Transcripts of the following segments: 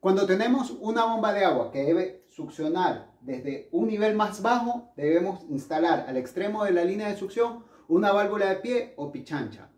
Cuando tenemos una bomba de agua que debe succionar desde un nivel más bajo, debemos instalar al extremo de la línea de succión una válvula de pie o pichancha.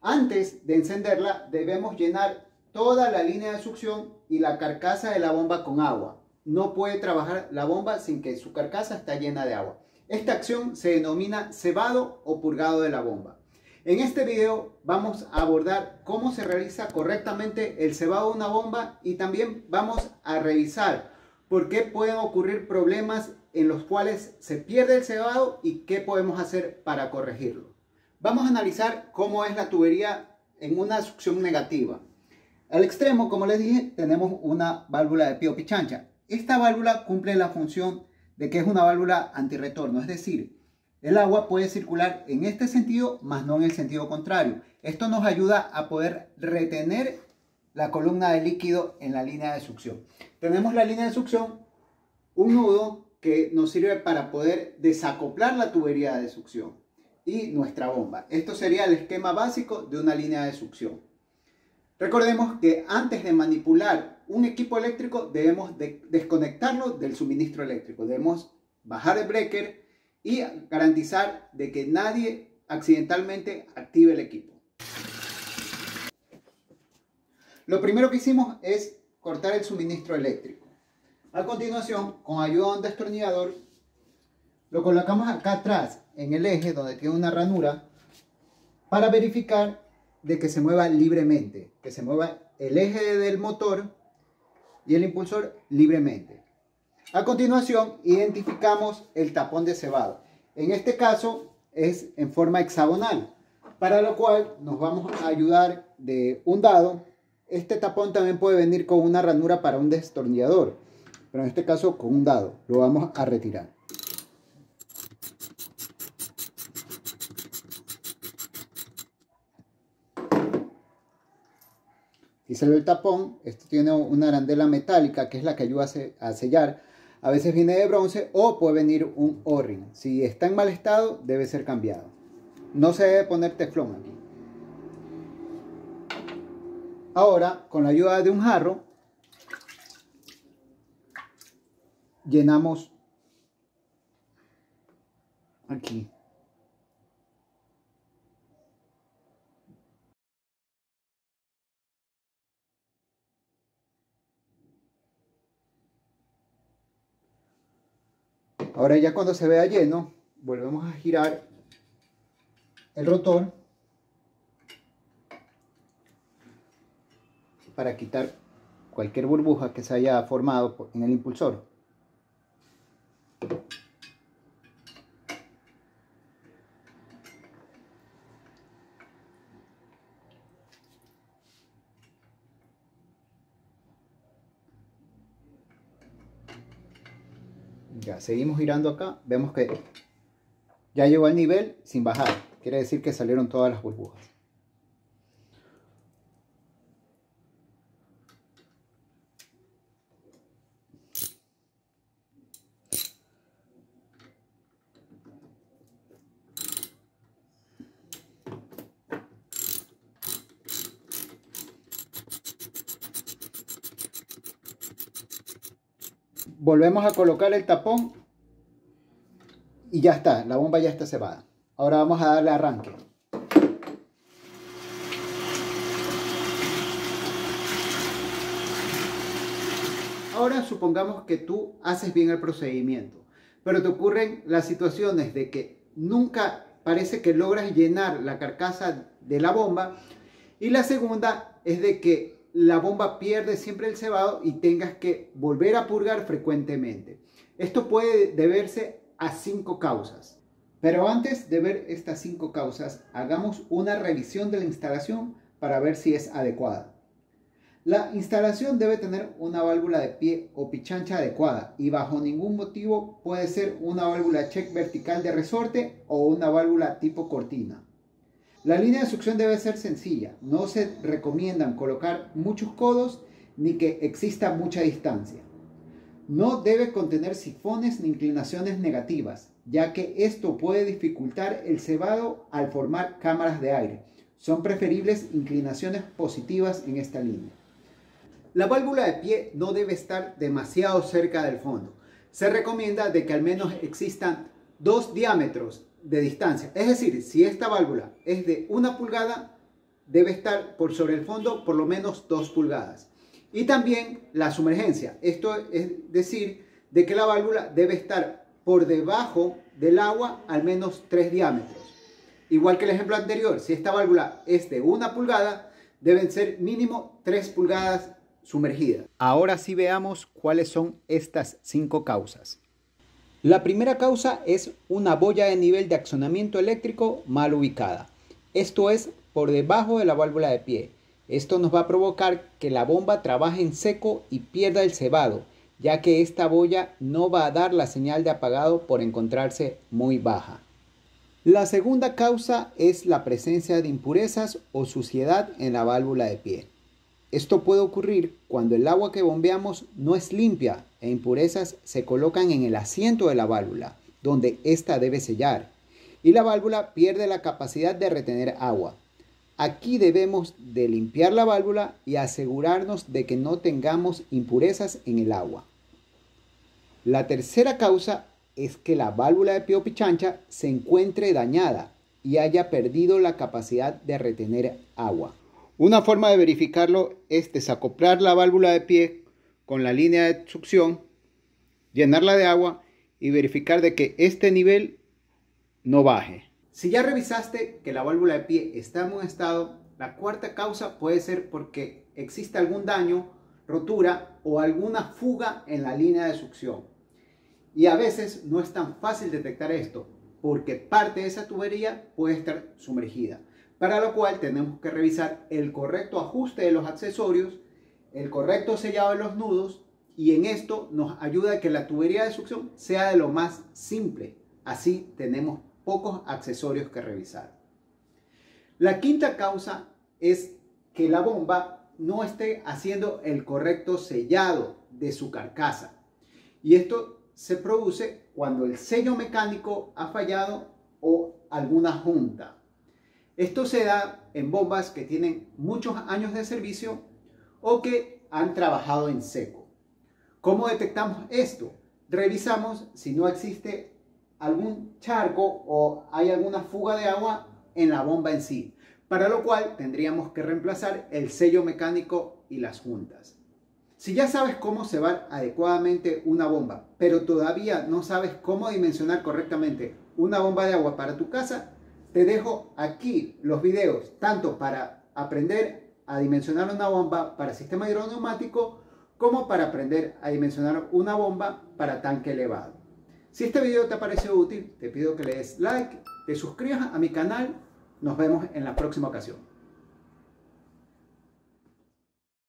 Antes de encenderla, debemos llenar toda la línea de succión y la carcasa de la bomba con agua. No puede trabajar la bomba sin que su carcasa esté llena de agua. Esta acción se denomina cebado o purgado de la bomba. En este video vamos a abordar cómo se realiza correctamente el cebado de una bomba y también vamos a revisar por qué pueden ocurrir problemas en los cuales se pierde el cebado y qué podemos hacer para corregirlo. Vamos a analizar cómo es la tubería en una succión negativa. Al extremo, como les dije, tenemos una válvula de pie o pichancha. Esta válvula cumple la función de que es una válvula antirretorno, es decir, el agua puede circular en este sentido, mas no en el sentido contrario. Esto nos ayuda a poder retener la columna de líquido en la línea de succión. Tenemos la línea de succión, un nudo que nos sirve para poder desacoplar la tubería de succión y nuestra bomba. Esto sería el esquema básico de una línea de succión. Recordemos que antes de manipular un equipo eléctrico debemos desconectarlo del suministro eléctrico. Debemos bajar el breaker y garantizar de que nadie accidentalmente active el equipo. Lo primero que hicimos es cortar el suministro eléctrico. A continuación, con ayuda de un destornillador, lo colocamos acá atrás en el eje donde tiene una ranura para verificar de que se mueva libremente, que se mueva el eje del motor y el impulsor libremente. A continuación identificamos el tapón de cebado, en este caso es en forma hexagonal, para lo cual nos vamos a ayudar de un dado. Este tapón también puede venir con una ranura para un destornillador, pero en este caso con un dado lo vamos a retirar. Y salió el tapón. Esto tiene una arandela metálica que es la que ayuda a sellar. A veces viene de bronce o puede venir un o-ring. Si está en mal estado debe ser cambiado. No se debe poner teflón aquí. Ahora, con la ayuda de un jarro, llenamos aquí. Ahora ya cuando se vea lleno, volvemos a girar el rotor para quitar cualquier burbuja que se haya formado en el impulsor. Ya, seguimos girando acá, vemos que ya llegó al nivel sin bajar, quiere decir que salieron todas las burbujas. Volvemos a colocar el tapón y ya está, la bomba ya está cebada. Ahora vamos a darle arranque. Ahora supongamos que tú haces bien el procedimiento, pero te ocurren las situaciones de que nunca parece que logras llenar la carcasa de la bomba, y la segunda es de que la bomba pierde siempre el cebado y tengas que volver a purgar frecuentemente. Esto puede deberse a 5 causas. Pero antes de ver estas 5 causas, hagamos una revisión de la instalación para ver si es adecuada. La instalación debe tener una válvula de pie o pichancha adecuada y bajo ningún motivo puede ser una válvula check vertical de resorte o una válvula tipo cortina. La línea de succión debe ser sencilla, no se recomiendan colocar muchos codos ni que exista mucha distancia. No debe contener sifones ni inclinaciones negativas, ya que esto puede dificultar el cebado al formar cámaras de aire. Son preferibles inclinaciones positivas en esta línea. La válvula de pie no debe estar demasiado cerca del fondo. Se recomienda de que al menos existan 2 diámetros de distancia. Es decir, si esta válvula es de 1 pulgada, debe estar por sobre el fondo por lo menos 2 pulgadas. Y también la sumergencia. Esto es decir, de que la válvula debe estar por debajo del agua al menos 3 diámetros. Igual que el ejemplo anterior, si esta válvula es de 1 pulgada, deben ser mínimo 3 pulgadas sumergidas. Ahora sí veamos cuáles son estas 5 causas. La primera causa es una boya de nivel de accionamiento eléctrico mal ubicada. Esto es por debajo de la válvula de pie. Esto nos va a provocar que la bomba trabaje en seco y pierda el cebado, ya que esta boya no va a dar la señal de apagado por encontrarse muy baja. La segunda causa es la presencia de impurezas o suciedad en la válvula de pie. Esto puede ocurrir cuando el agua que bombeamos no es limpia e impurezas se colocan en el asiento de la válvula, donde ésta debe sellar, y la válvula pierde la capacidad de retener agua. Aquí debemos de limpiar la válvula y asegurarnos de que no tengamos impurezas en el agua. La tercera causa es que la válvula de pie o pichancha se encuentre dañada y haya perdido la capacidad de retener agua. Una forma de verificarlo es desacoplar la válvula de pie con la línea de succión, llenarla de agua y verificar de que este nivel no baje. Si ya revisaste que la válvula de pie está en un estado, la cuarta causa puede ser porque existe algún daño, rotura o alguna fuga en la línea de succión. Y a veces no es tan fácil detectar esto, porque parte de esa tubería puede estar sumergida, para lo cual tenemos que revisar el correcto ajuste de los accesorios, el correcto sellado de los nudos, y en esto nos ayuda a que la tubería de succión sea de lo más simple. Así tenemos pocos accesorios que revisar. La quinta causa es que la bomba no esté haciendo el correcto sellado de su carcasa. Y esto se produce cuando el sello mecánico ha fallado o alguna junta. Esto se da en bombas que tienen muchos años de servicio o que han trabajado en seco. ¿Cómo detectamos esto? Revisamos si no existe algún charco o hay alguna fuga de agua en la bomba en sí, para lo cual tendríamos que reemplazar el sello mecánico y las juntas. Si ya sabes cómo cebar adecuadamente una bomba, pero todavía no sabes cómo dimensionar correctamente una bomba de agua para tu casa, te dejo aquí los videos, tanto para aprender a dimensionar una bomba para sistema hidroneumático, como para aprender a dimensionar una bomba para tanque elevado. Si este video te ha parecido útil, te pido que le des like, te suscribas a mi canal. Nos vemos en la próxima ocasión.